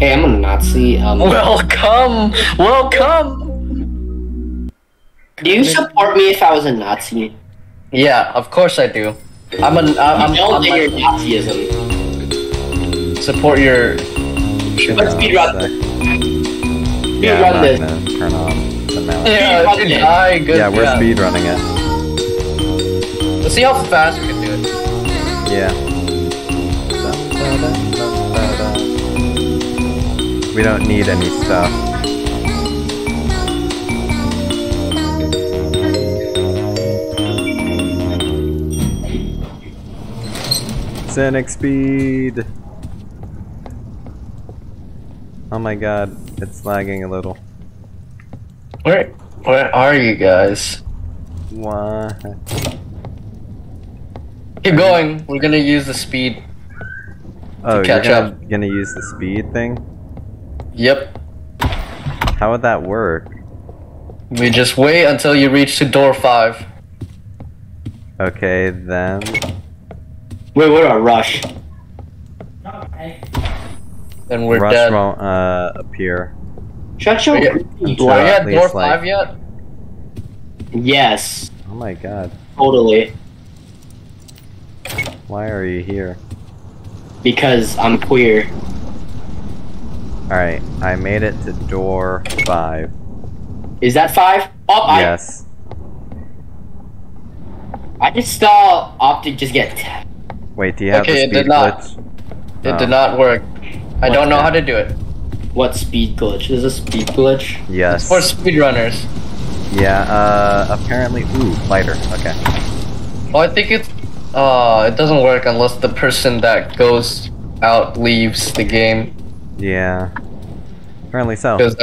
Hey, I'm a Nazi. Welcome! Welcome! Do you support me if I was a Nazi? Yeah, of course I do. I'm Nazism. Support your... Let's speedrun this. Yeah, I'm not gonna turn off the mouse. Yeah, we're speedrunning it. Let's see how fast we can do it. Yeah. We don't need any stuff. Sonic speed! Oh my god, it's lagging a little. Where are you guys? What? Keep going, we're gonna use the speed. Oh, you're gonna use the speed thing? Yep. How would that work? We just wait until you reach to door 5. Okay, then... Wait, what a rush. Okay. Then we're rush dead. Rush won't, appear. Shut your door. Are you at door 5 yet? Yes. Oh my god. Totally. Why are you here? Because I'm queer. Alright, I made it to door 5. Is that 5? Oh, yes. I just saw Optic just get... Wait, do you have the speed glitch? It did not work. I don't know how to do it. What speed glitch? Is a speed glitch? Yes. It's for speedrunners. Yeah, apparently... Ooh, lighter. Okay. Well, I think it's... it doesn't work unless the person that goes out leaves the game. Yeah. Apparently so. Because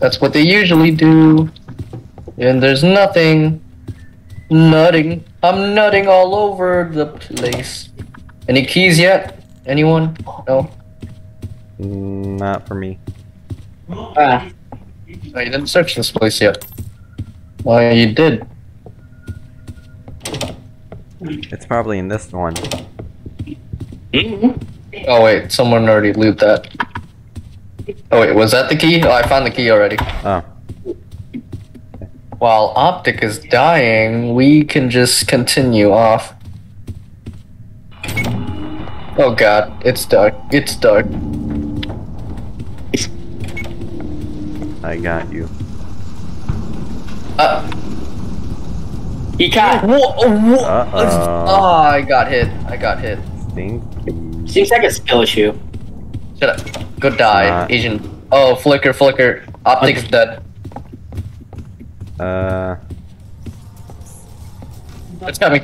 that's what they usually do. And there's nothing. Nutting. I'm nutting all over the place. Any keys yet? Anyone? No? Not for me. Ah. No, you didn't search this place yet. Well, you did. It's probably in this one. Mm-hmm. Oh wait, someone already looted that. Oh wait, was that the key? Oh, I found the key already. Oh. While Optic is dying, we can just continue off. Oh god, it's dark. It's dark. I got you. He got- Uh-oh. Oh, I got hit. I got hit. Seems like a skill issue. Shut up. Go die, Asian. Oh, flicker, flicker. Optic's dead. It's coming.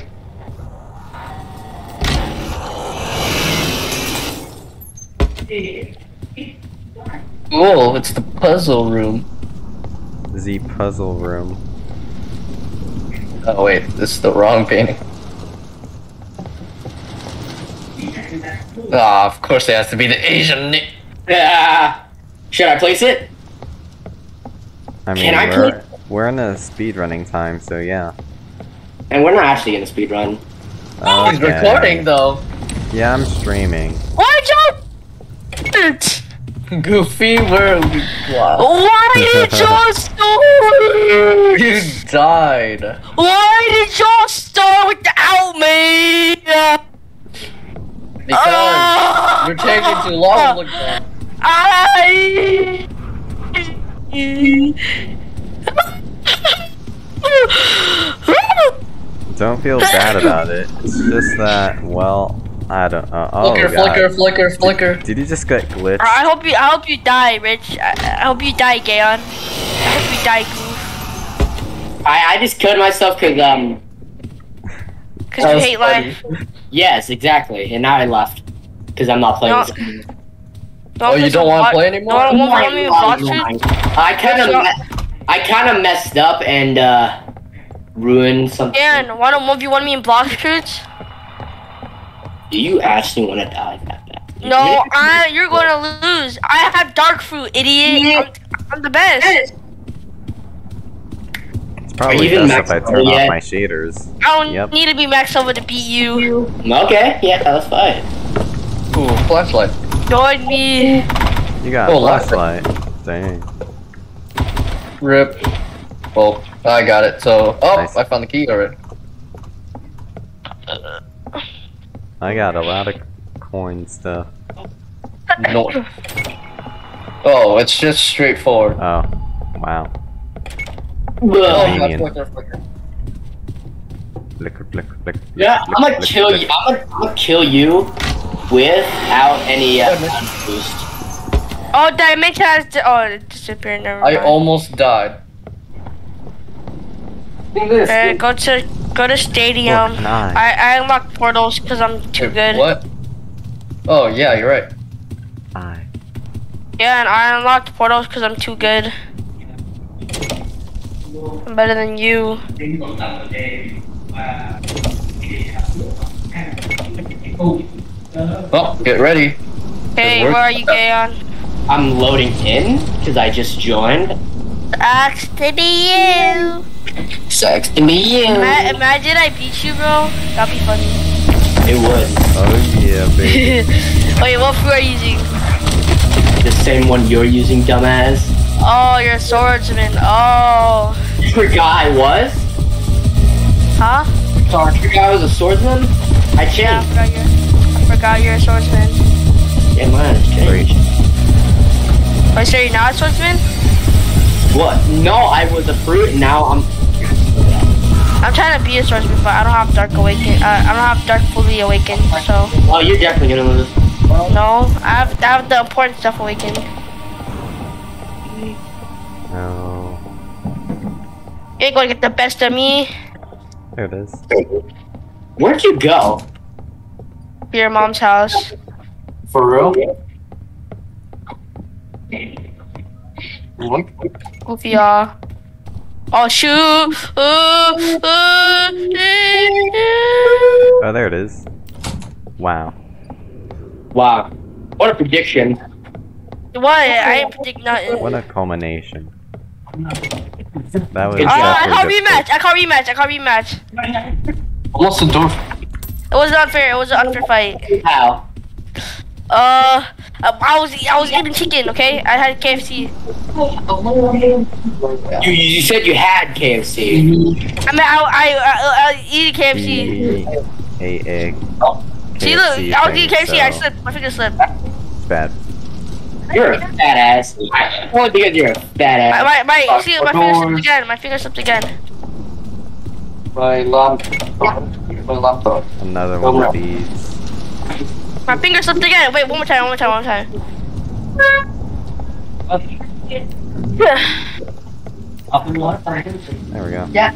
Cool, it's the puzzle room. The puzzle room. Oh wait, this is the wrong painting. Ah, oh, of course it has to be the Asian. Ah, should I place it? I mean, we're in a speedrunning time, so yeah. And we're not actually in a speedrun. Oh, okay. He's recording though. Yeah, I'm streaming. Watch out! Goofy, where are we? Why did y'all start? You died. Why did y'all start without me? Because you're taking too long to look back. Don't feel bad about it. It's just that, well, I don't know. Oh, flicker, God. Flicker, flicker, flicker. Did you just get glitched? I hope you die, Rich. I hope you die, Gaon. I hope you die, Goof. I just killed myself because, Because you hate life. Yes, exactly. And now I left. Because I'm not playing this anymore. Oh, you don't want to play anymore? No, I kind of messed up and ruined something. Dan, why don't you want me in block shirts? Do you actually want to die that bad? No, you're going to lose. I have dark fruit, idiot. Yeah. I'm the best. Probably even max if I turn off my shaders. I don't need to be max over to beat you. Okay, yeah, that's fine. Ooh, flashlight. Join me. You got a flashlight. Dang. Rip. Well, I got it, so... Oh, nice. I found the key already. I got a lot of coin stuff. No. Oh, it's just straightforward. Oh, wow. Convenient. Flicker. Yeah, I'm gonna kill you. I'm gonna kill you without any boost. Oh, damage has disappeared. Never mind. I almost died. Go to stadium. Look, nice. I unlock portals because I'm too good. What? Oh yeah, you're right. Bye. Yeah, and I unlocked portals because I'm too good. I'm better than you. Oh, get ready. Hey, where are you, Gayon? I'm loading in because I just joined. Sucks to be you. Sucks to be you. Imagine I beat you, bro. That'd be funny. It would. Oh yeah, baby. Wait, what food are you using? The same one you're using, dumbass. Oh, you're a swordsman. Oh. You forgot I was. Huh? Sorry, I forgot I was a swordsman? I changed. Yeah, I forgot you're a swordsman. Yeah, mine has changed. Wait, so you're not a swordsman? What? No, I was a fruit, now I'm... I'm trying to be a swordsman, but I don't have Dark Awakened. I don't have Dark Fully Awakened, so... Oh, you're definitely gonna lose. No, I have the important stuff awakened. No. You ain't gonna get the best of me. There it is. Where'd you go? Your mom's house. For real? Goofy, y'all. Oh, shoot! Oh, there it is. Wow. Wow. What a prediction. What? I didn't predict nothing. What a culmination. That was I can't rematch. Almost the door. It was an unfair fight. How? I was eating chicken, okay? I had KFC. You said you had KFC. I mean, I eat KFC. Hey, egg. Oh. KFC. See, look, I was eating KFC. So I slipped. My finger slipped. Bad. You're a badass. Well, because you're a badass. My see, my finger slipped again. My laptop. Another one of these. My finger slipped again. Wait, one more time. There we go. Yeah.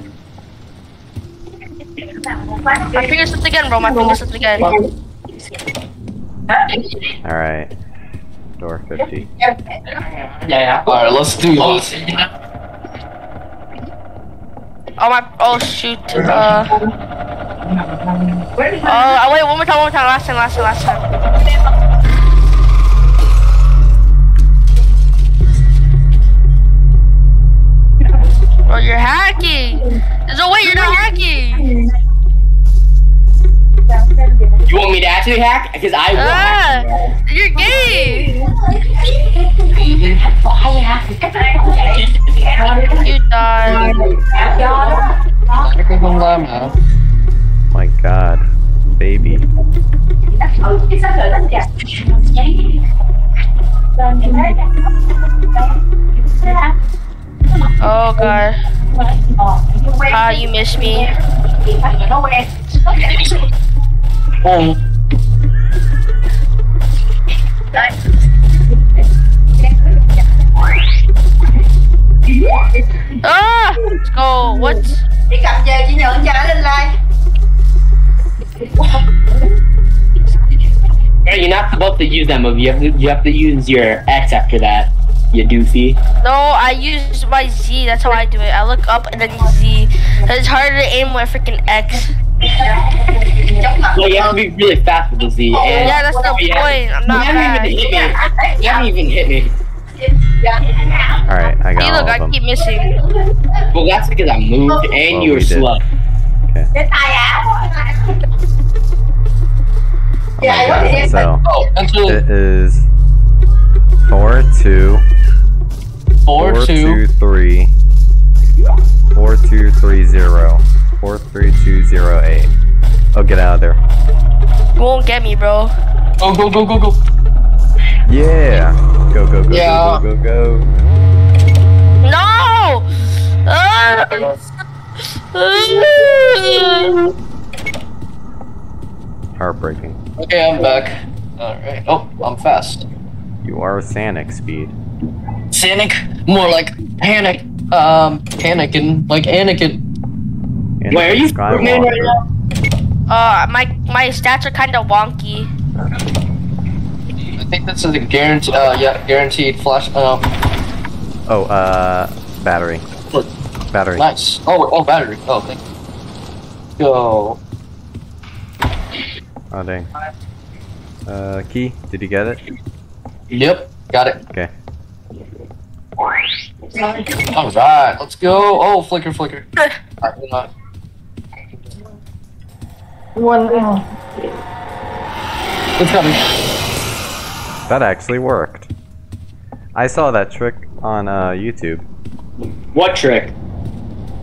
My finger slipped again, bro. All right. Door 50. Yeah. All right, let's do this. Oh my! Oh shoot! Oh wait! One more time! Last time! Bro, you're hacking! There's no way you're not hacking! You want me to actually hack? Because I will. You're gay. You died. Oh my god, baby. Oh god. Ah, you missed me. Ah! Let's go. What? Đi cặp về chị nhận trả lên like. You're not supposed to use that move. You have to use your X after that. You doofy. No, I use my Z. That's how I do it. I look up and then Z. It's harder to aim with freaking X. So you have to be really fast with the Z. And yeah, that's the point. I'm not fast. You haven't even hit me. Alright, I got all of them. I keep missing. Well, that's because I moved and you were slow. Okay. Oh my god, so it is 4-2-3-4-2-3-0 4-3-2-0-8. Oh, get out of there. You won't get me, bro. Oh, go, go, go, go. Yeah. Go, go, go, yeah. Go, go, go, go. No! Heartbreaking. Okay, I'm back. Alright. Oh, I'm fast. You are Sanic speed. Sanic? More like panic. Panicking. Like Anakin. Anakin. Where are you Superman right now? My stats are kind of wonky. I think this is a guaranteed, yeah, guaranteed flash, Oh, battery. Look. Battery. Nice. Oh, oh, battery. Oh, thank you. Go. Oh, dang. Key, did you get it? Yep, got it. Okay. Alright, let's go. Oh, flicker, flicker. Alright, One. It's coming. That actually worked. I saw that trick on YouTube. What trick?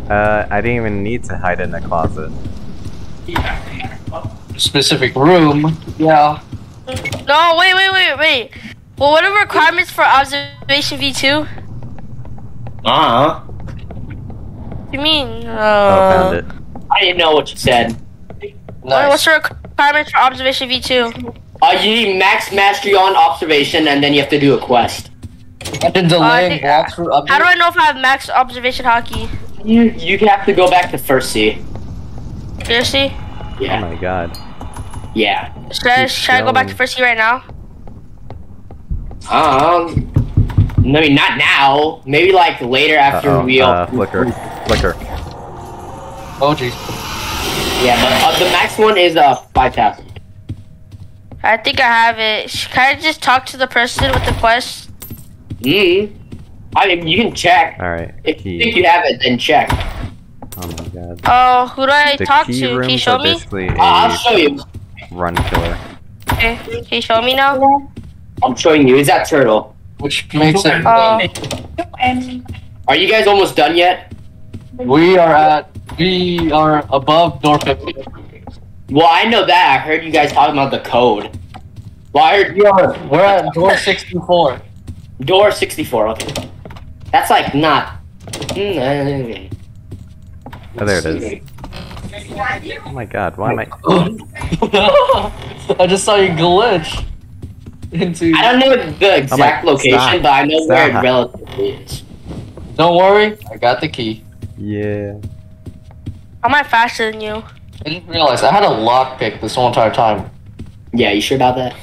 I didn't even need to hide in a closet. Specific room. Yeah. No, wait, wait, wait, wait. Well, what are the requirements for observation V2? What do you mean? Oh, found it. I didn't know what you said. Nice. What's the requirements for observation V2? You need max mastery on observation, and then you have to do a quest. And then delaying blocks for update. How do I know if I have max observation hockey? You have to go back to first C. First C? Yeah. Oh my god. Yeah. Should I go back to first C right now? Maybe not now. Maybe like later after we all flicker. Flicker. Oh jeez. Yeah, but the max one is 5,000. I think I have it. Can I just talk to the person with the quest? I mean, you can check. Alright. If you think you have it, then check. Oh my god. Oh, who do I talk to? Can you show me? I'll show you. Run killer. Okay, can you show me now? I'm showing you. Is that turtle? Which makes it. Are you guys almost done yet? We are at. We are above door 50. Well, I know that. I heard you guys talking about the code. Well, I heard we're at door 64. Door 64, okay. That's like not... Oh, there it is. Oh my god, why am I... I just saw you glitch. Into... I don't know the exact location, but I know where it relatively is. Don't worry, I got the key. Yeah. How am I faster than you? I didn't realize I had a lockpick this whole entire time. Yeah, you sure about that?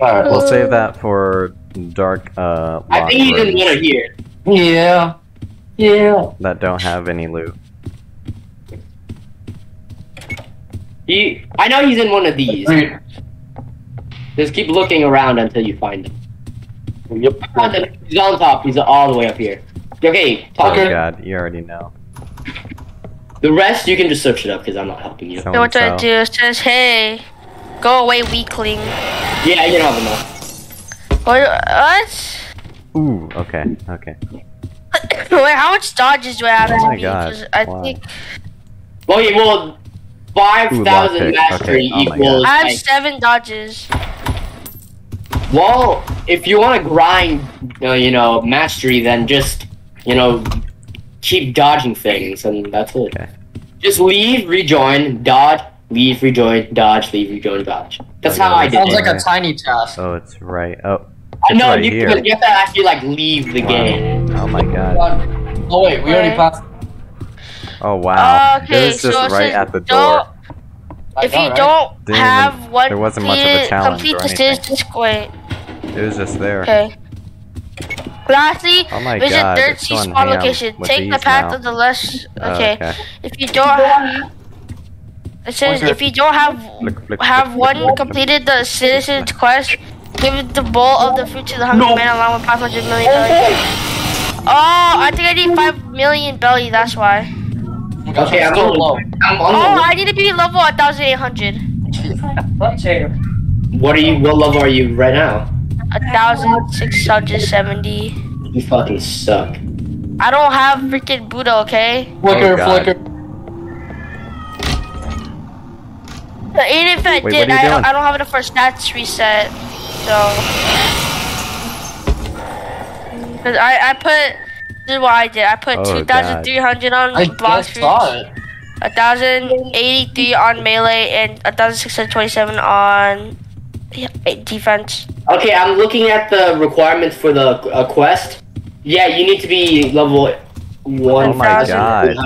Alright, we'll save that for dark, I think you didn't want to hear. Yeah. Yeah. That don't have any loot. I know he's in one of these. Just keep looking around until you find him. Yep. I found him. He's on top. He's all the way up here. Okay, Tucker. Oh god, you already know. The rest, you can just search it up, because I'm not helping you. So what do I do? It says, hey, go away, weakling. Yeah, you don't have enough. What? Ooh, okay, okay. Wait, how much dodges do I have? Oh my god, okay, well, 5,000 mastery equals... I have 7 dodges. Well, if you want to grind, you know, mastery, then just, you know... keep dodging things, and that's it. Okay. Just leave, rejoin, dodge, leave, rejoin, dodge, leave, rejoin, dodge. That's how I did it. Sounds like a tiny task. Oh, it's right. Oh, I know you have to actually like leave the game. Oh my god. Oh wait, we already passed. Oh wow. Okay, this is just right at the door. If you don't have what, there wasn't much of a challenge. Complete the stairs this way. It was just there. Okay. Lastly, visit third C spawn location. Take the path of the less. Okay. If you don't have, it says if you don't have one completed the citizen's quest, give the bowl of the fruit to the hungry man along with $500 million. Oh, I think I need 5 million belly. That's why. Okay, I'm so low. Oh, I need to be level 1,800. What level are you right now? 1,670. You fucking suck. I don't have freaking Buddha, okay? Flicker, flicker. Even if I did, I don't have enough for stats reset. So. Because I put. This is what I did. I put 2,300 on blocks. 1,083 on melee and 1,627 on defense. Okay, I'm looking at the requirements for the quest. Yeah, you need to be level 1,000. Oh my god.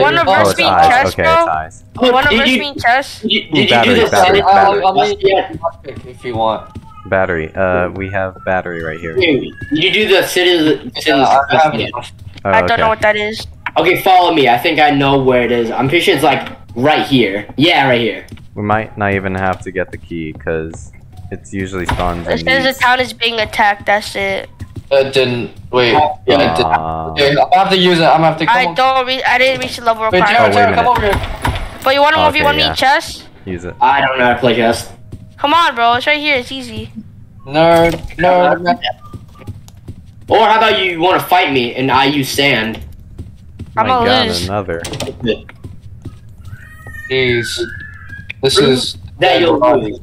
One of us being chess, bro. One of us being chess. Battery. If you want. Battery. We have battery right here. You do the citizen. I don't know what that is. Okay, follow me. I think I know where it is. I'm pretty sure it's like right here. Yeah, right here. We might not even have to get the key because it's usually spawns. It says the town is being attacked. That's it. Didn't wait. Okay, I'm gonna have to use it. I'm gonna have to. I didn't reach the level requirement. Wait, Jared, come over here. But you want to move? You want me chess? Use it. I don't know how to play chess. Come on, bro. It's right here. It's easy. Nerd, nerd. Or how about you want to fight me and I use sand? I'm gonna lose. Another. Jeez. This is that you'll lose.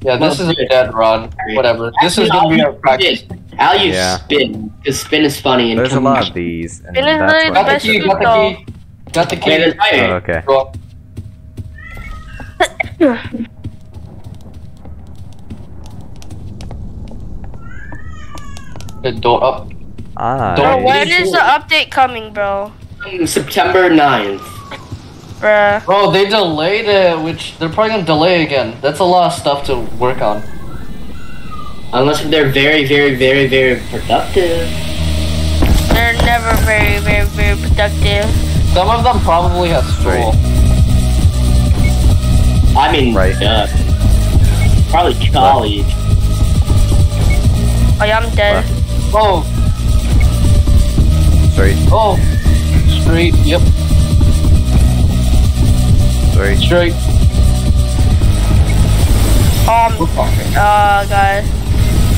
Yeah, this is a dead run. Whatever. This is gonna be our practice. I'll use spin. Cause spin is funny. And there's a lot of these. And that's what got the key. Got the key. Okay. The door up. Ah. Bro, when is the update coming, bro? September 9th. Bruh. Bro, they delayed it, which they're probably gonna delay again. That's a lot of stuff to work on. Unless they're very, very, very, very productive. They're never very, very, very productive. Some of them probably have school. I mean, probably college. Oh yeah, I'm dead. Bro. Straight. Oh, straight. Yep. Straight. Straight. Oh god.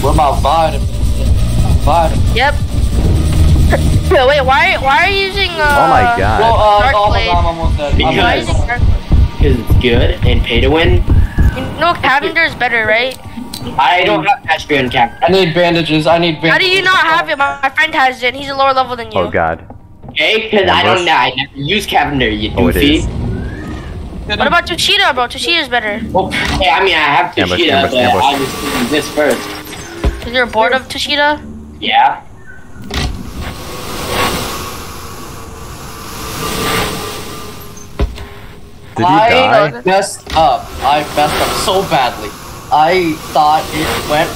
We're about bottom. Bottom. Yep. Wait, why are you using oh my god. Well, because it's good and pay to win. You know, Cavender's is better, right? I don't have patch green cap. I need bandages. I need bandages. How do you not have it? My friend has it. And he's a lower level than you. Oh god. Okay, because I don't know. I never use Cavender. You doofy. What about Tushita, bro? Tushita's better. Oh, hey, I mean, I have Tushita, but I'll just use this first. Because you're bored of Tushita? Yeah. Did you die? I messed up. I messed up so badly. I thought it went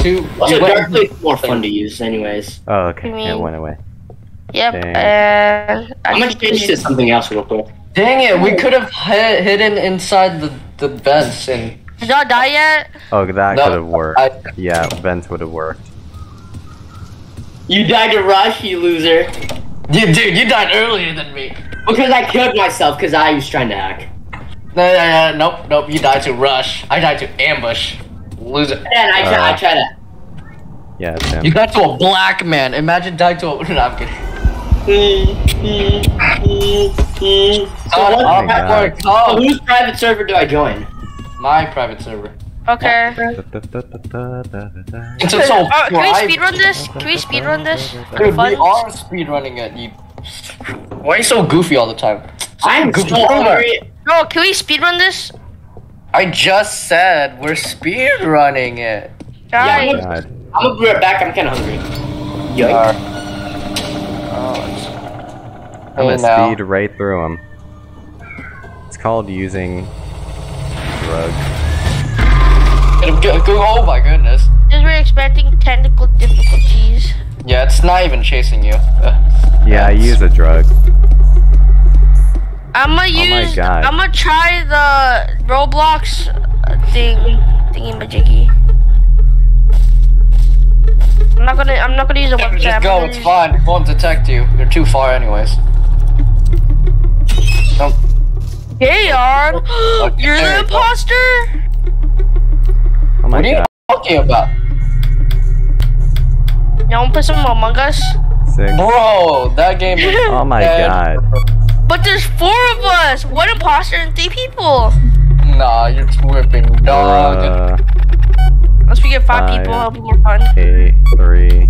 to. Well, Darklight's more fun to use, anyways. Oh, okay. It went away. Yep. I'm gonna change to something else real quick. Dang it! We could have hidden inside the vents and. Did y'all die yet? Oh, that could have worked. Yeah, vents would have worked. You died to Rush, you loser. Dude, you died earlier than me. Because I killed myself because I was trying to hack. Nope, you died to Rush. I died to Ambush. Loser. And I tried to. Yeah, it's him. You got to a black man. Imagine dying to a. No, I'm kidding. So whose private server do I join? My private server. Okay. Can we speedrun this? Can we speedrun this? Dude, we are speedrunning it. Why are you so goofy all the time? I'm goofy. Bro, can we speedrun this? I just said we're speedrunning it. Guys. Yeah, I'm gonna be right back. I'm kind of hungry. Yo. I'm gonna speed right through them. It's called using drugs. Oh my goodness. Because we're expecting technical difficulties. Yeah, it's not even chasing you. Yeah, I use a drug. I'm gonna use. I'm gonna try the Roblox thingy-majiggy. I'm not gonna use a website. Just go. It's fine. It won't detect you. You're too far, anyways. Nope. Hey, Arm. You're the imposter. Oh my god. What are you talking about? You want to play some Among Us? Six. Bro, that game is oh my dead. God. But there's four of us! One imposter and three people! Nah, you're whipping dog. Unless we get five people, it'll be more fun. 8, 3,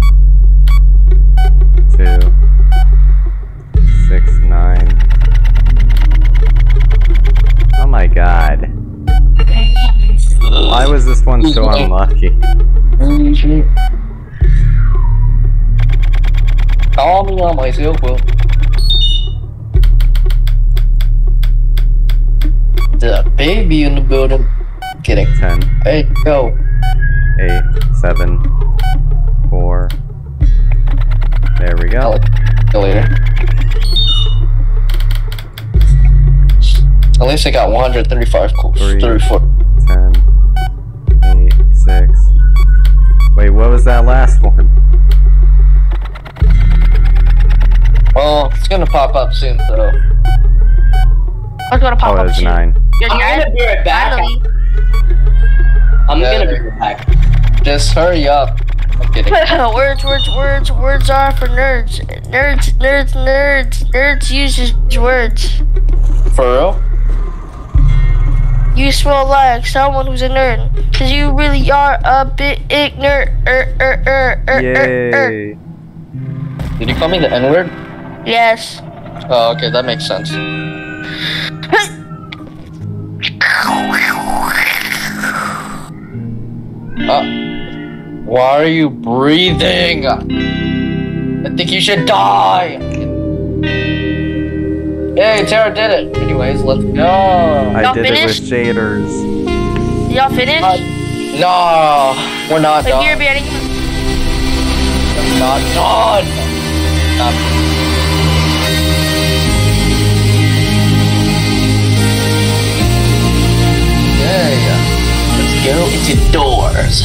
2, 6, 9. Oh my god. Why was this one so unlucky? Call me on my cell phone. There's a baby in the building. Kidding. 10. Hey, go. 8, 7, 4. There we go. See you later. At least I got 135 cools. 34. 10. 8, 6. Wait, what was that last one? Well, it's gonna pop up soon, though. It's gonna pop up soon. 9. I'm gonna be right back. I'm gonna be right back. Just hurry up. I'm kidding. Words are for nerds. Nerds use these words. For real? You smell like someone who's a nerd. Because you really are a bit ignorant. Yay. Did you call me the N-word? Yes. Oh, okay, that makes sense. Why are you breathing? I think you should die! Hey, Tara did it! Anyways, let's go! I did it with shaders. Y'all finished? No, we're not done. We're not done! Let's go into doors.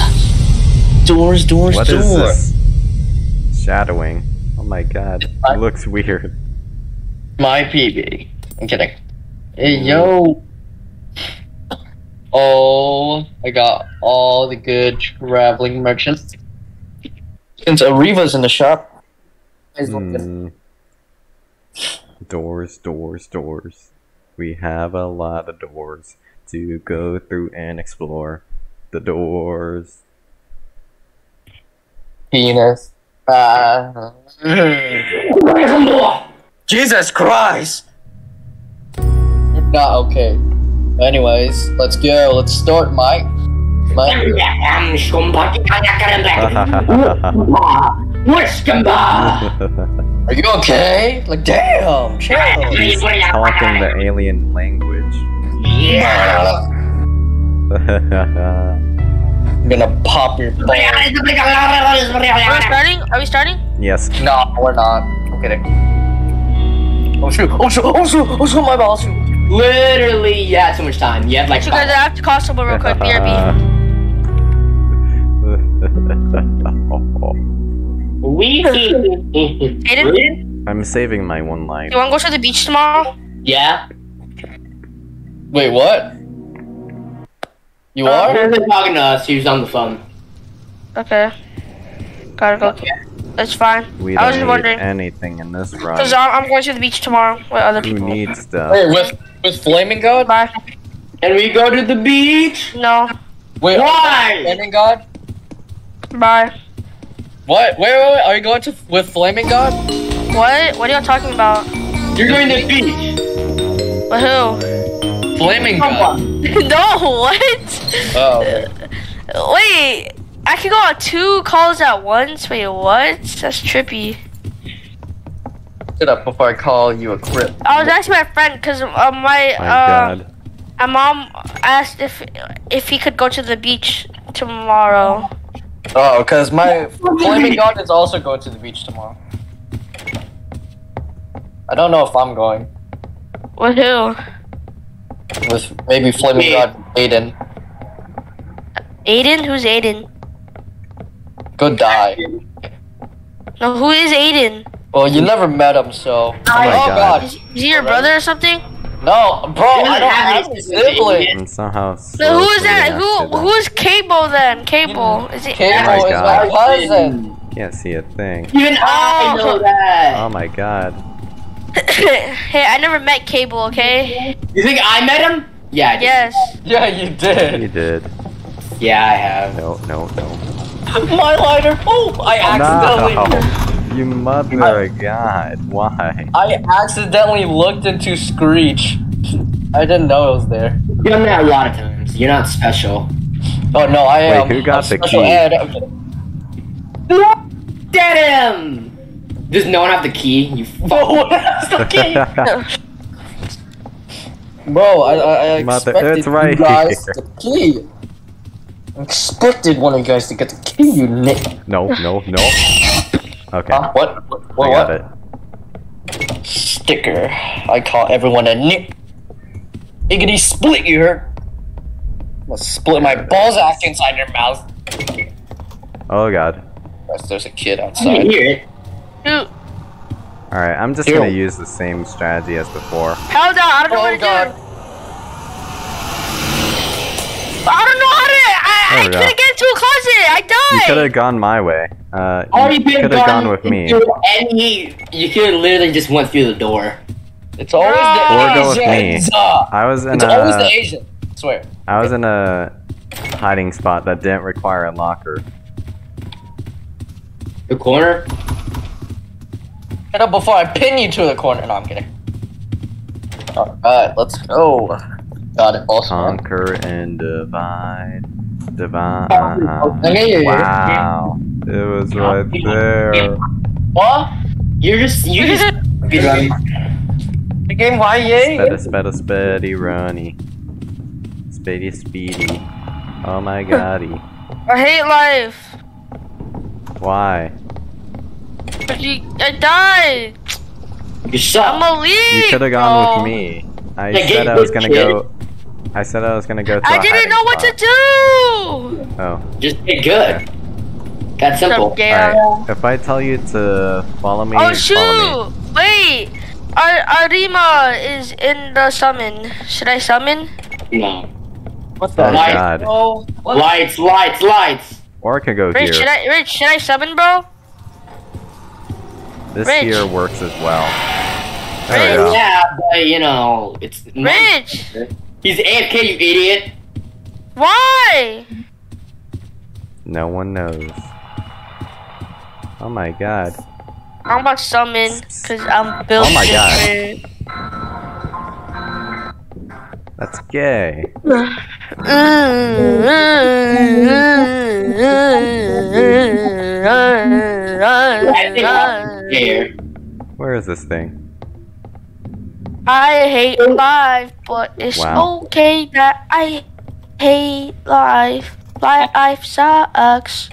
Doors. What is this? Shadowing. Oh my god. It looks weird. My PB. I'm kidding. Hey, yo. Oh, I got all the good traveling merchants. Since Ariva's in the shop. Doors. We have a lot of doors to go through and explore. The doors. Penis. Jesus Christ! You're not okay. Anyways, let's go. Let's start, Mike. Are you okay? Like, damn, chill. He's talking the alien language. Yeah. I'm gonna pop your butt. Are we starting? Yes. No, we're not. I'm kidding. Oh shoot, my balls. Literally, yeah, too much time. You have like. So guys, I have to call someone real quick. BRB. I'm saving my one life. You wanna go to the beach tomorrow? Yeah. Wait, what? You are? He was talking to us. He was on the phone. Okay. Gotta go. Okay. That's fine. I was just wondering. Anything in this ride? Cause I'm going to the beach tomorrow with other people. Who needs stuff? Wait, with Flaming God? Bye. Can we go to the beach? No. Wait, why? Flaming God? Bye. What? Wait, are you going to with Flaming God? What? What are y'all talking about? You're going to the beach. With who? Flaming God. No, what? Oh. Wait, I can go on 2 calls at once? Wait, what? That's trippy. Get up before I call you a crip. I was asking my friend, because my mom asked if he could go to the beach tomorrow. Oh, because my Flaming God is also going to the beach tomorrow. I don't know if I'm going. With who? With maybe Flaming God, Aiden. Aiden? Who's Aiden? Go die. No, who is Aiden? Well, you never met him, so... Oh my god. Is he your brother or something? No, bro, I don't have any siblings. And somehow. So who's that? Who's Cable then? Cable. Is it Cable? Is my cousin. Can't see a thing. Even I know that. Oh my god. Hey, I never met Cable, okay? You think I met him? Yeah, I did. Yes. Yeah, you did. You did. Yeah, I have. No. My lighter! Oh, I accidentally. No, you mother of God! Why? I accidentally looked into Screech. I didn't know it was there. You've done that a lot of times. You're not special. Oh no, I am. Wait, who got the key? Look at him! Does no one have the key? You fuck. That's the key. Bro, I expected you guys to get the key. I expected one of you guys to get the key, you nick. No. Okay. What? Got it. Sticker. I call everyone a nick. Iggity split, you heard? I'm gonna split my balls inside your mouth. Oh god. There's a kid outside. Alright, I'm just gonna use the same strategy as before. Hell no, I don't know what to do! I don't know how to... I couldn't get into a closet! I died! You could've gone my way. You could've gone with me. You could've literally just went through the door. It's always the Asians! It's always the Asian. I swear. I was in a hiding spot that didn't require a locker. The corner? Get up before I pin you to the corner. No, I'm kidding. Alright, let's go. Got it. Also. Conquer and divide. Wow. It was right there. What? You just. The game, why yay? Speedy runny. Speedy. Oh my goddy. I hate life. Why? I died! You suck! I'm a lead! You should've gone with me. I said I was gonna go through. I didn't know what to do! Oh. Just be good. Okay. That's simple. Right. If I tell you to follow me, follow me. Wait! Arima is in the summon. Should I summon? No. What the? God. Oh, what? Lights! Or I could go here. Should I summon, bro? This here works as well. There we go. Yeah, but you know, it's Rich! He's AFK, you idiot! Why? No one knows. Oh my god. I'm about to summon, because I'm built different. Oh my god. That's gay. Where is this thing? I hate life, but it's okay that I hate life. Life sucks.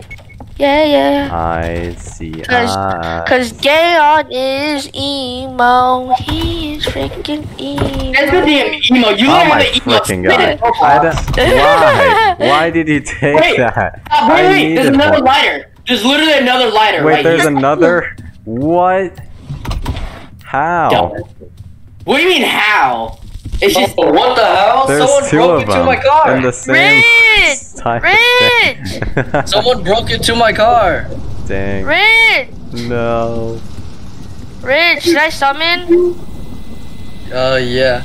Yeah. I see. Cause Gayon is emo. He is freaking emo. That's the damn emo. You don't have the emo. God. Why did he take that? Wait. There's another lighter. There's literally another lighter. Wait, there's another? What? How? What do you mean how? It's just what the hell? There's someone broke into my car. In the same Rich! Someone broke into my car. Dang. Rich! No. Rich, should I summon? Yeah.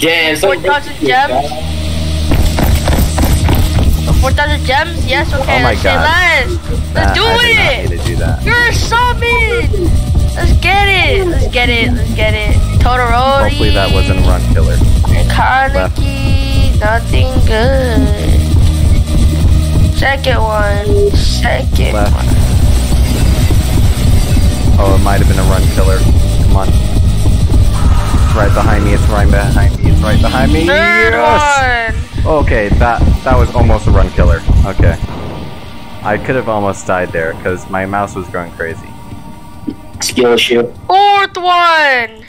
Damn. 4,000 gems. 4,000 gems? Yes. Okay. Oh my god. Let's do it. You're a summon. Let's get it. Todoroki. Hopefully that wasn't a run killer. Kaneki, nothing good. Second one. Oh, it might have been a run killer. Come on. It's right behind me. Yes! Okay, that was almost a run killer. Okay. I could have almost died there because my mouse was going crazy. Skill issue. Fourth one!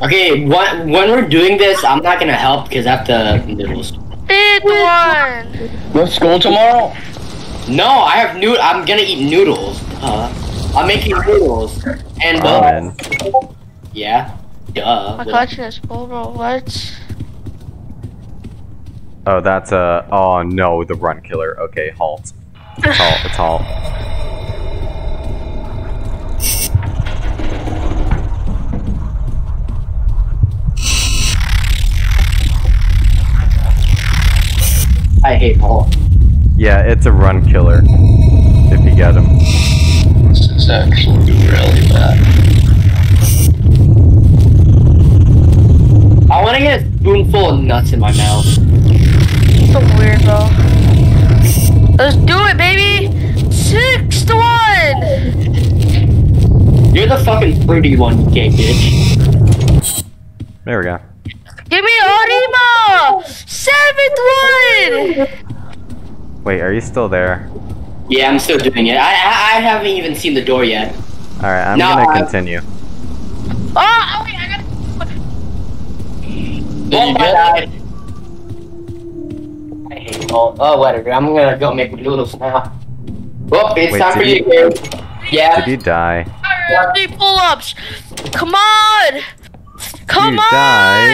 Okay, when we're doing this, I'm not gonna help because I have to noodles. Fifth one! Go to school tomorrow? No, I'm gonna eat noodles. I'm making noodles. And yeah. Duh. My collection is full, bro. What? Oh, that's a. Oh no, the run killer. Okay, halt. It's halt. It's halt. I hate halt. Yeah, it's a run killer. If you get him. This is actually really bad. I want to get a spoonful of nuts in my mouth. So weird, bro. Let's do it, baby! 6-1! You're the fucking fruity one, you gay bitch. There we go. Give me Arima! 7-1! Wait, are you still there? Yeah, I'm still doing it. I haven't even seen the door yet. Alright, I'm gonna continue. Oh, okay, I gotta... I hate all. Oh, whatever. I'm gonna go make noodles now. Well, it's time for you to go. Yeah. Did you die? Three pull-ups. Come on. Come on.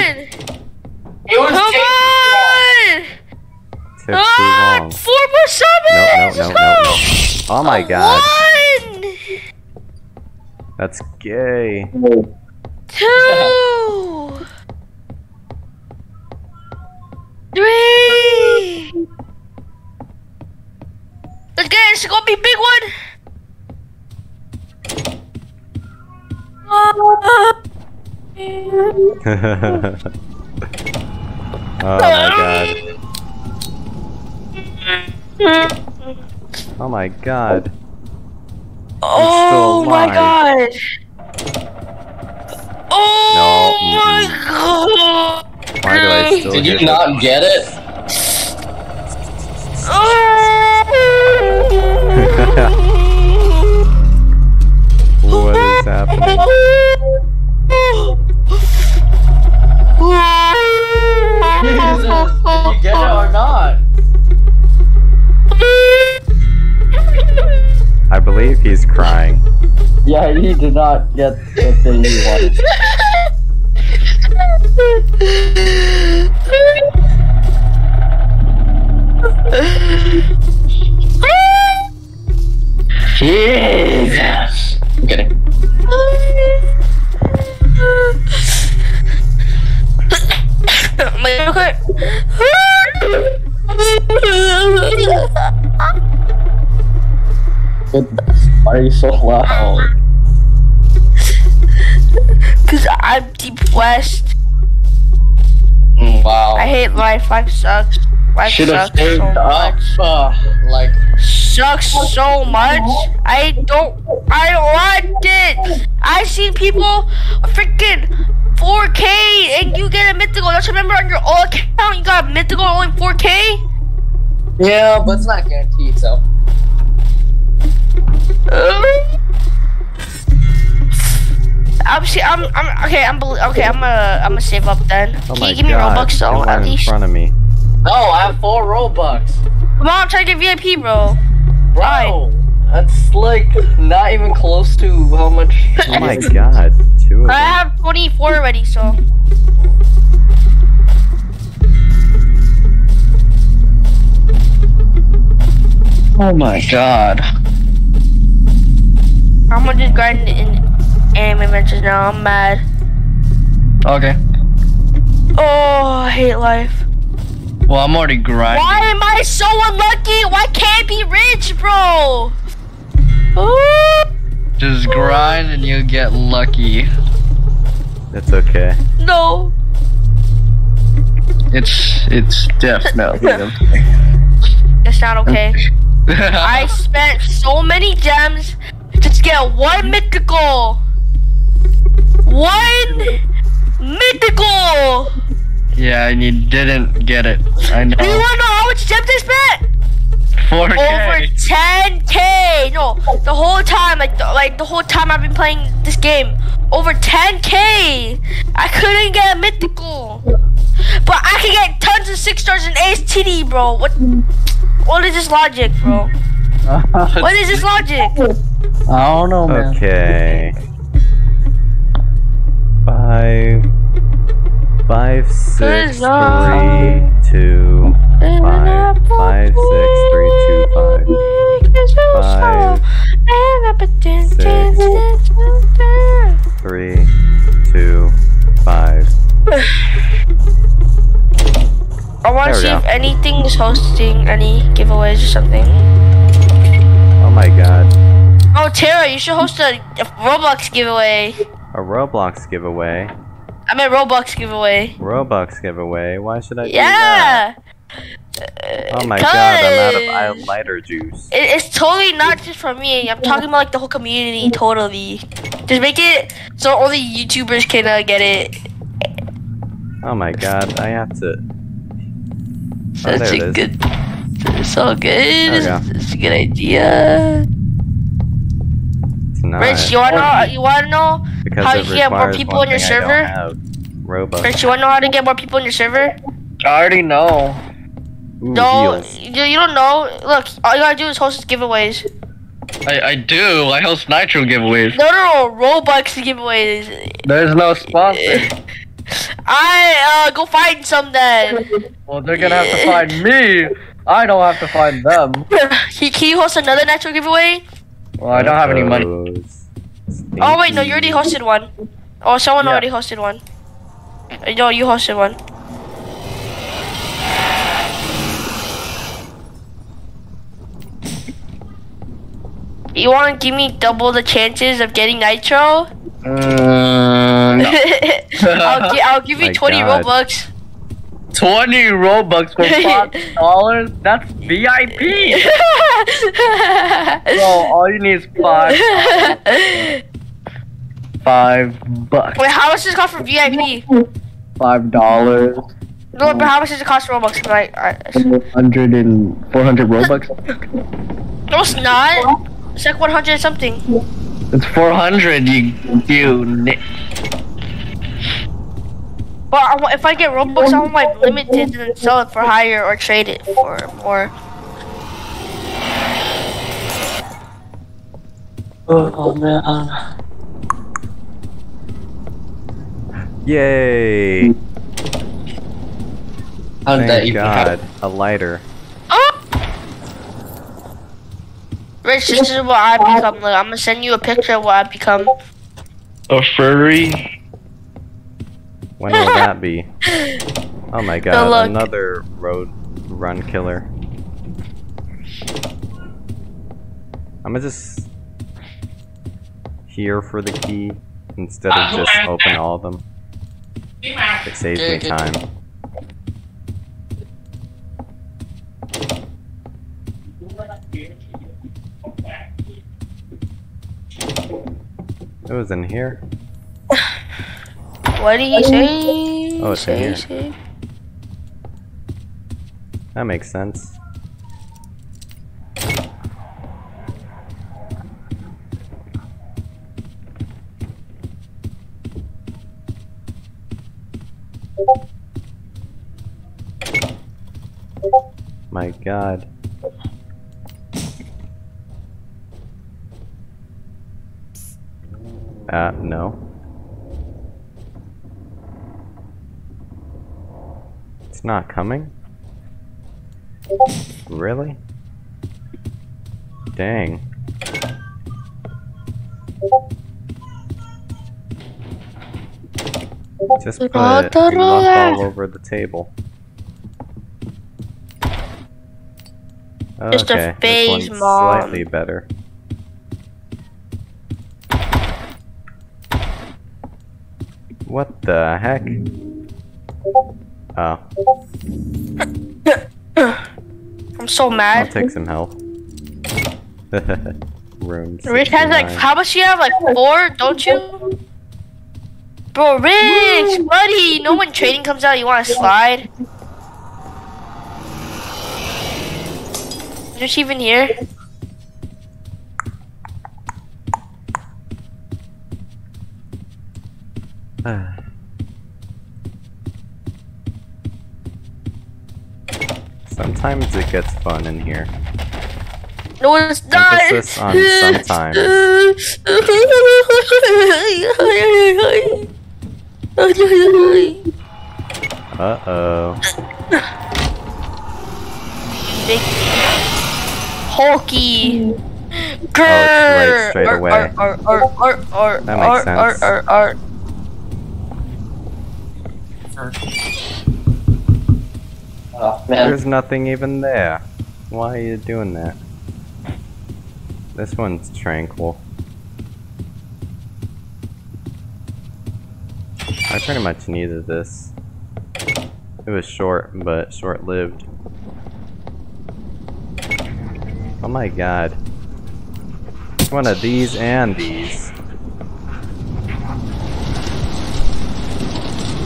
It was Come on. Ah, 4 more summons. No, no, no, no, no. Oh my god. 1. That's gay. 2. 3! Let's get it! It's gonna be a big one! Oh, oh my god. Oh my god. Oh my god! Oh my god! Why do I still Did you not get it? What is happening? Jesus, did you get it or not? I believe he's crying. Yeah, he did not get the thing he wanted. Jesus. Okay. Why are you so loud? Cause I'm depressed. Wow. I hate life. Life sucks. Life sucks so much. Like sucks so much. I don't want it. I see people freaking 4K and you get a mythical. Don't you remember on your old account you got a mythical only 4K? Yeah, but it's not guaranteed, so. I'm gonna save up then. Oh Can you give me Robux though, at least? In front of me. No, I have 4 Robux. Come on, try to get VIP, bro. Bro, that's like not even close to how much. Oh my god, 2 of them. I have 24 already, so. Oh my god. I'm gonna just grind in. Anime adventures now, I'm mad. Okay. Oh, I hate life. Well, I'm already grinding. Why am I so unlucky? Why can't I be rich, bro? Ooh. Just grind and you'll get lucky. That's okay. No. It's definitely okay. It's not okay. I spent so many gems to get 1 mythical. 1 mythical! Yeah, and you didn't get it. I know. Do you wanna know how much gems I spent? 4K. Over 10K! No, the whole time, like the whole time I've been playing this game, over 10K! I couldn't get a mythical. But I could get tons of 6 stars and ASTD, bro. What is this logic, bro? What is this logic? I don't know, man. Okay. 5, 6, 3, 2, 5, 5, 6, 3, 2, 5, 5, 6, 3, 2, 5. I want to see if anything is hosting any giveaways or something. Oh my god. Oh, Tara, you should host a Roblox giveaway. A Roblox giveaway? I meant Robux giveaway. Robux giveaway? Why should I do that? Oh my god, I'm out of lighter juice. It's totally not just for me. I'm talking about like the whole community, totally. Just make it so only YouTubers can get it. Oh my god, I have to... Oh, that's a good... It's all good. It's a good idea. Rich, you wanna know? You wanna know how to get more people on your server? Rich, you wanna know how to get more people on your server? I already know. No, you don't know. Look, all you gotta do is host giveaways. I do. I host Nitro giveaways. No, no, Robux giveaways. There's no sponsor. I go find some then. Well, they're gonna have to find me. I don't have to find them. Can you host another Nitro giveaway? Well, I don't have any money. Oh wait, no, you already hosted one. Oh, someone already hosted one. No, you hosted one. You wanna give me double the chances of getting Nitro? No. I'll give you 20 Robux. 20 Robux for $5? That's VIP! Bro, all you need is $5. Wait, how much does it cost for VIP? $5. No, but how much does it cost for Robux? Like, 400 Robux? No, it's not. It's like 100 something. It's 400, you Well, if I get Robux, I want my limited and sell it for higher or trade it for more. Oh man! Yay! How did that even happen? God, a lighter. Oh! Rich, this is what I become. Like, I'm gonna send you a picture of what I become. A furry. When will that be? Oh my god, another road run killer. I'm just here for the key instead of just open all of them. It saves me time. It was in here. What do you say? Oh, it's in here. That makes sense. My god. No. Not coming? Really? Dang. Just put it all over the table. Okay, just a phase, this one's slightly better. What the heck? Oh. I'm so mad. I'll take some help. Rooms. Rich has like, how much do you have? Like 4, don't you? Bro, Rich, buddy, no when trading comes out, you want to slide? Is she even here? Sometimes it gets fun in here. No one's dying. On sometimes. Uh-oh. Big hulky. Oh, right, straight away. That makes sense. Oh, man. There's nothing even there. Why are you doing that? This one's tranquil. I pretty much needed this. It was short, but short-lived. Oh my god. One of these and these.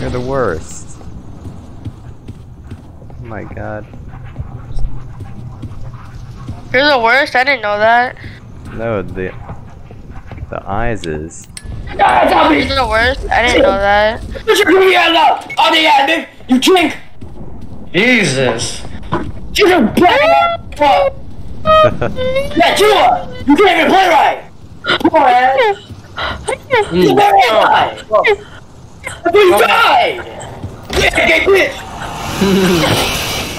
You're the worst. Oh my god. You're the worst? I didn't know that. No, the eyes is. You're the worst? I didn't know that. On the end, you drink. Jesus. You're a bad fuck. Yeah, you can't even play right. Come on, man. You're alive. I thought you died. Yeah, bitch.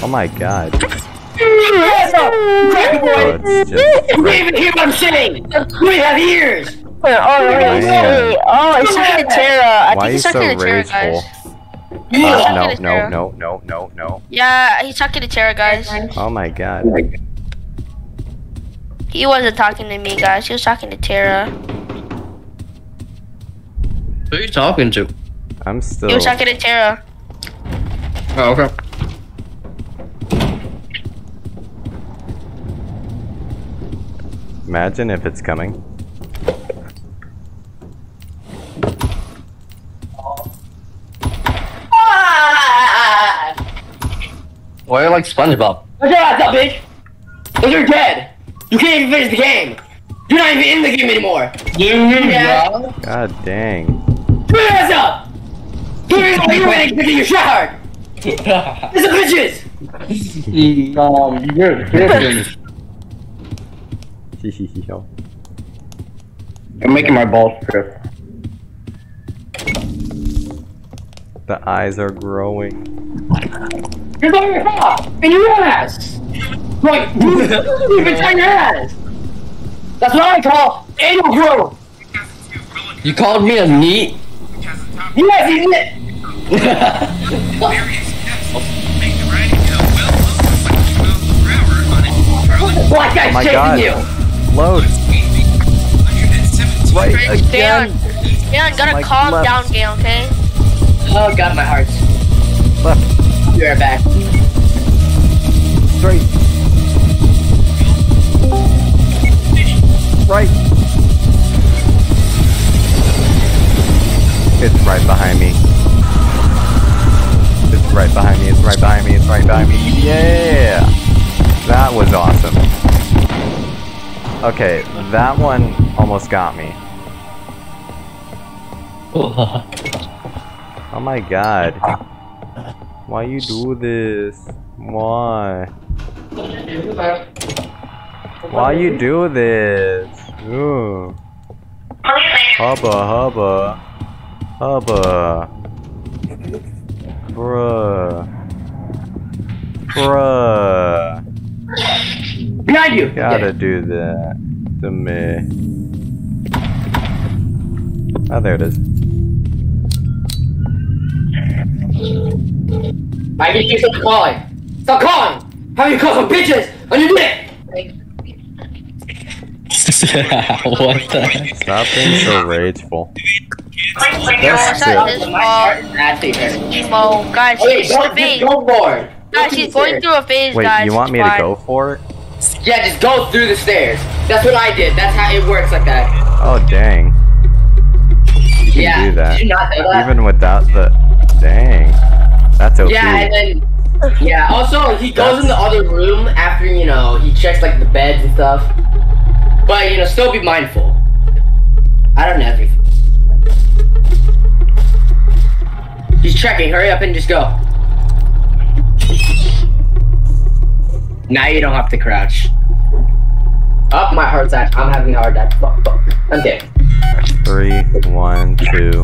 Oh my god. Oh, it's just... You can't even hear what I'm saying! We have ears! Oh, I sucked at Terra. I think he sucked at Terra, guys. No. Yeah, he sucked at Terra, guys. Oh my god. He wasn't talking to me, guys. He was talking to Terra. Who are you talking to? I'm still... He was talking to Terra. Oh, okay. Imagine if it's coming. Why are you like SpongeBob? Watch your ass up, bitch! Because you're dead! You can't even finish the game! You're not even in the game anymore! Yeah. God dang. Put your ass up! Put your ass up! You're ready to get your shot hard! There's some bitches! You're kidding. I'm making my balls trip. The eyes are growing. You're on your top! And your ass! Like, dude, you've been tying your ass! That's what I call anal growth! You called me a neat? Yes, he's it! Black guy's chasing you! Load. Wait, again. Galen, gotta like calm left. Down, Galen, okay? Oh god, my heart. Left. You're back. Straight. Right. It's right behind me. It's right behind me. It's right behind me. It's right behind me. Yeah! That was awesome. Okay, that one almost got me. Oh my god. Why you do this? Why? Why you do this? Ooh. Hubba hubba. Hubba. Bruh. Behind you! Gotta do that to me. Oh, there it is. I need you to stop calling! Stop calling! How you call some bitches on your dick? What the heck? Stop being so rageful. That's it. Oh, guys, she's slipping. Go for it. Guys, she's going through a phase, wait, guys. Wait, you want me to go for it? Yeah, just go through the stairs. That's what I did. That's how it works like that. Oh, dang. You can do that. Did you not know that? Even without the... Dang. That's okay. Yeah, and then... Yeah, also, he goes in the other room after, you know, he checks, like, the beds and stuff. But, you know, still be mindful. I don't know everything. He's checking. Hurry up and just go. Now you don't have to crouch. Oh, my heart's at. I'm having a hard time. Fuck, fuck. I'm dead. 3, 1, 2,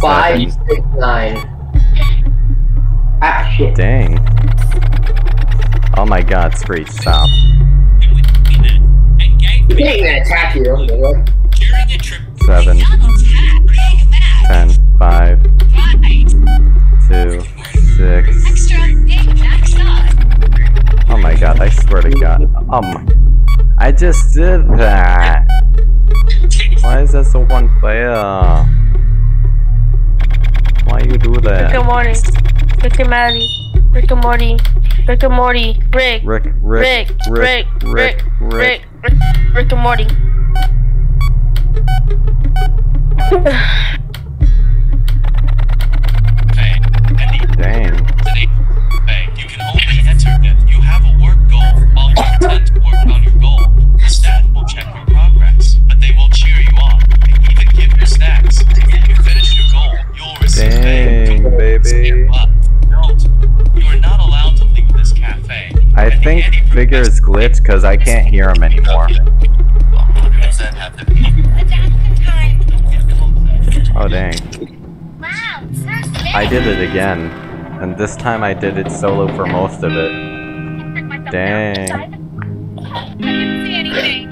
5, 6, 9. Ah, shit. Dang. Oh my god, Screech, stop. He can't even attack you. 7, 10, 5, 2, 6. Oh my god, I swear to god. Oh my. I just did that. Why is that so one player? Why you do that? Rick and Morty. Rick and Morty. Rick and Morty. Rick and Morty. Rick and Morty. Dang. Hey, you can only enter if you have a work goal. While you attempt to work on your goal, the staff will check your progress, but they will cheer you on and even give you snacks. If you finish your goal, you'll receive baby. You are not allowed to leave this cafe. I think Vigor is glitched because I can't hear him anymore. Oh dang. Wow, I did it again. And this time I did it solo for most of it. Dang. I didn't see anything.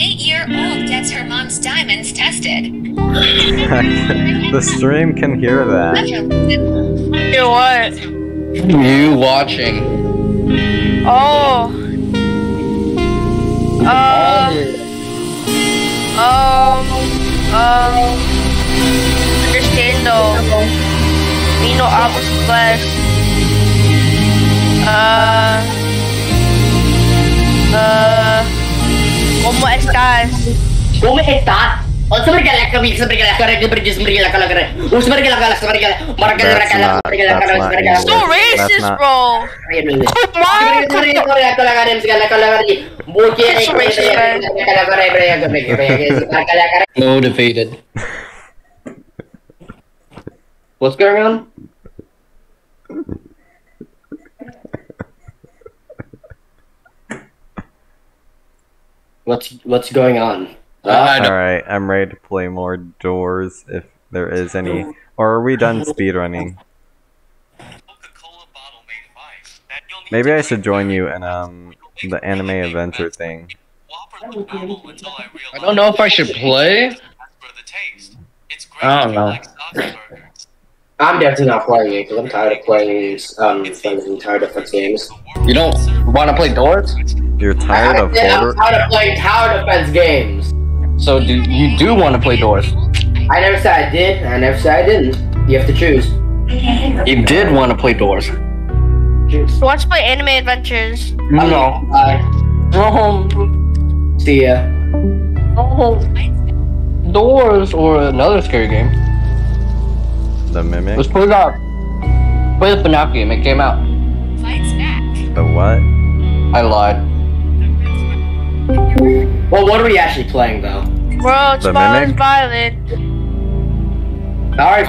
8-year-old gets her mom's diamonds tested. The stream can hear that. You what? You watching. Oh. Understando. Vino Abu Splash. ¿Cómo estás? ¿Cómo estás? So racist, bro. Motivated. What's going on? What's going on? Alright, I'm ready to play more Doors if there is any. Or are we done speedrunning? Maybe I should join you in the anime adventure thing. I don't know if I should play. I don't know. I'm definitely not playing it because I'm tired of playing things. I'm tired of different games. You don't want to play Doors? You're tired of Doors? I'm tired of playing tower defense games. So do you want to play Doors? I never said I did, I never said I didn't. You have to choose. You did want to play Doors. So let's play anime adventures. No. Go home. See ya. Go home. Doors or another scary game. The Mimic? Let's play that. Play the FNAF game, it came out. The what? I lied. Well, what are we actually playing, though? Bro, it's violent. Alright, I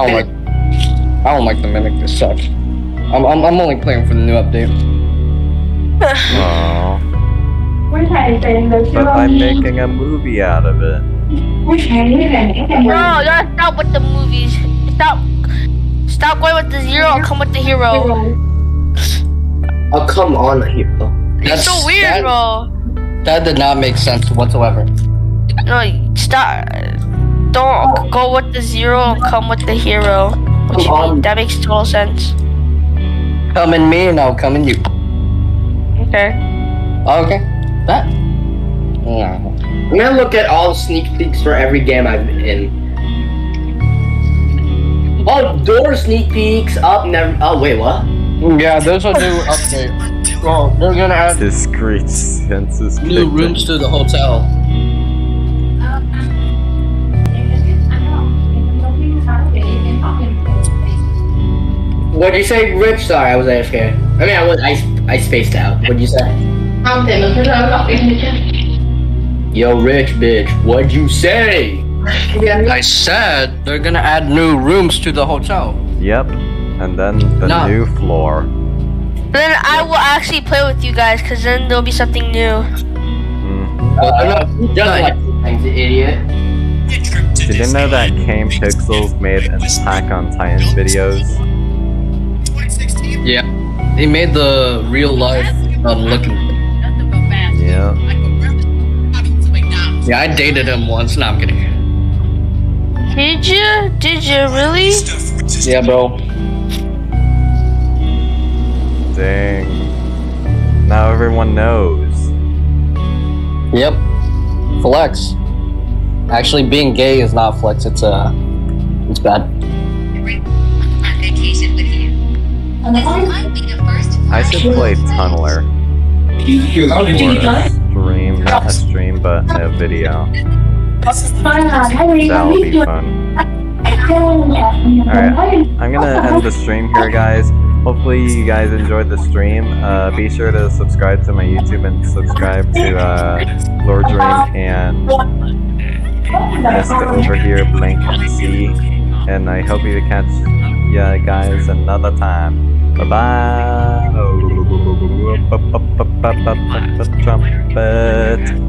don't like the Mimic, this sucks. I'm only playing for the new update. Oh. But I'm making a movie out of it. No, gotta stop with the movies. Stop going with the zero and come with the hero. Oh, come on, hero. That's so weird, bro. That did not make sense whatsoever. No, stop. Don't go with the zero and come with the hero. What you mean? That makes total sense. Come in me and I'll come in you. Okay. Okay. That. Yeah. I'm gonna look at all sneak peeks for every game I've been in. Oh, door sneak peeks up. Never. Oh wait, what? Yeah, those are new updates. Oh, they're gonna add this great census new rooms to the hotel. What'd you say, Rich? Sorry, I was AFK. I mean, I spaced out. What'd you say? Yo, Rich, bitch. What'd you say? I said they're gonna add new rooms to the hotel. Yep, and then the new floor. Then I will actually play with you guys, because then there'll be something new. Thanks, idiot. Did you know that Kame Pixels made an Attack on Titan videos? Yeah. He made the real life looking. Yeah. Yeah, I dated him once. No, I'm kidding. Did you? Did you really? Yeah, bro. Dang. Now everyone knows. Yep. Flex. Actually, being gay is not flex. It's bad. I should play Tunneler. A stream, but no video. That'll be fun. Alright, I'm gonna end the stream here, guys. Hopefully you guys enjoyed the stream. Be sure to subscribe to my YouTube and subscribe to Lord Dream and... Yes, over here, Blank_MC, and I hope you catch ya guys another time. Bye bye. Trumpet.